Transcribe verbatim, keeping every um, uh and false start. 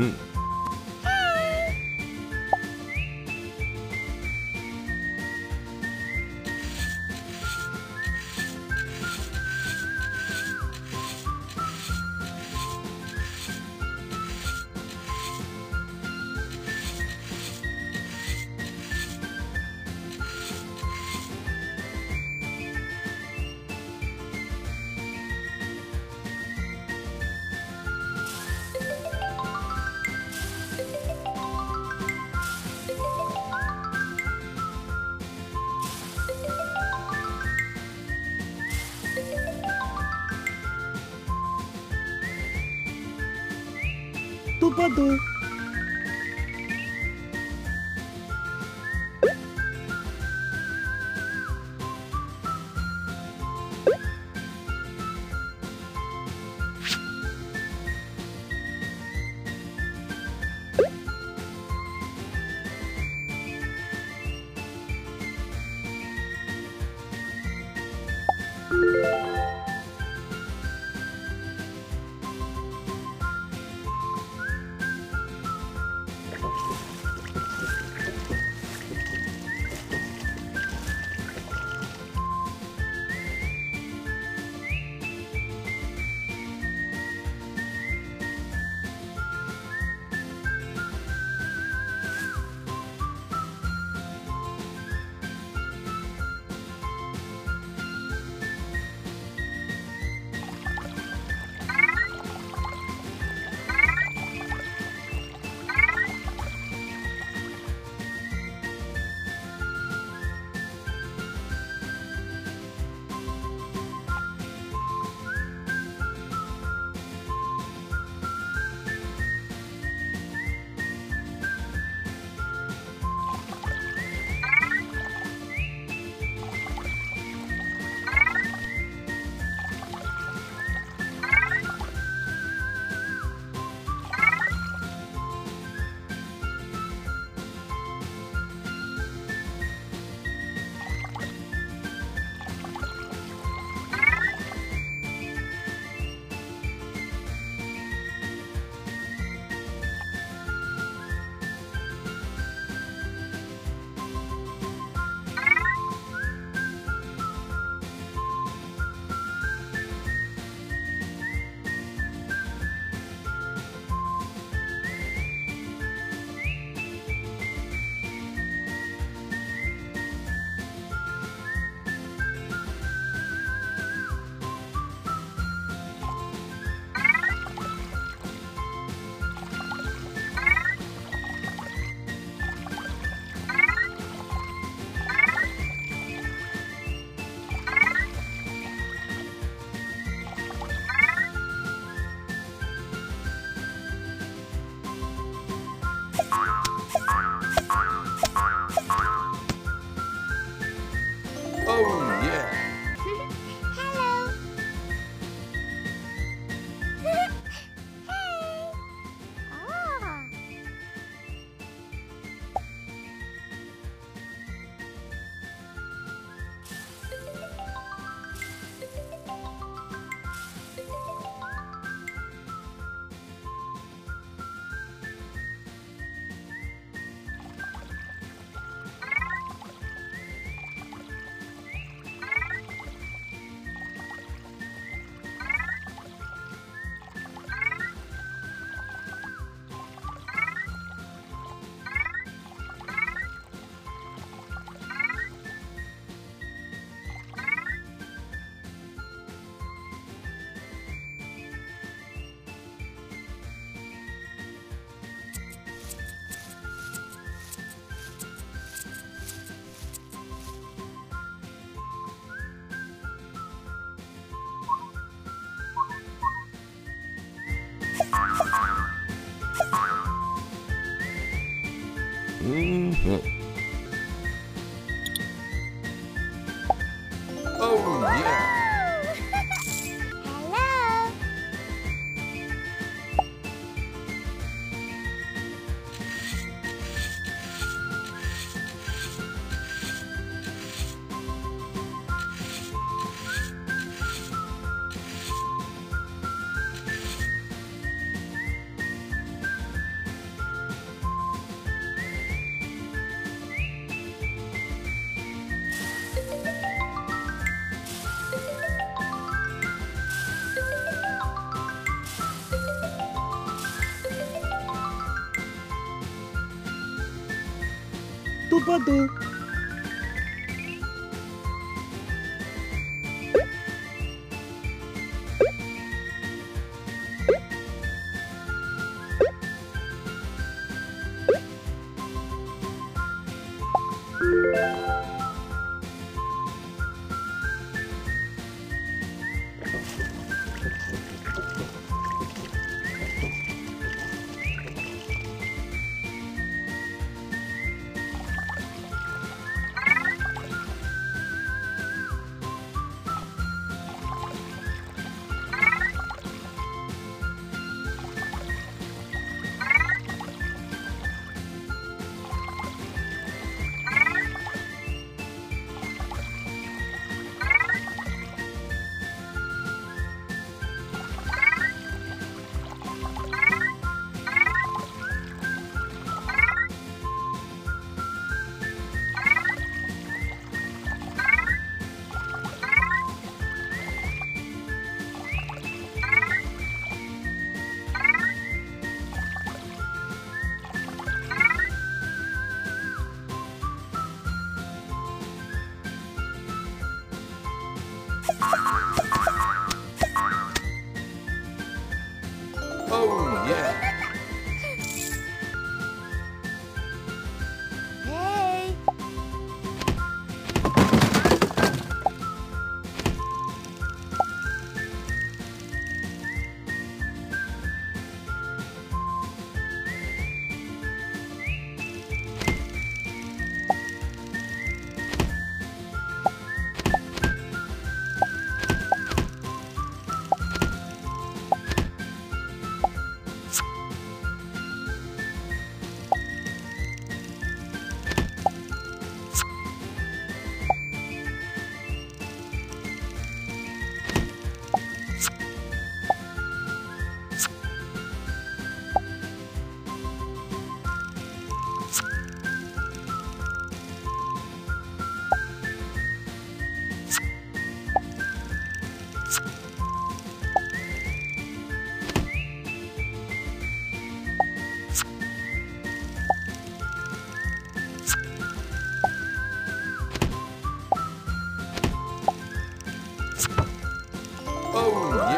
Hmm. Tupadu. Mm-hmm. Oh, yeah. Баду-Баду. Oh, yeah. Hey. Oh, yeah.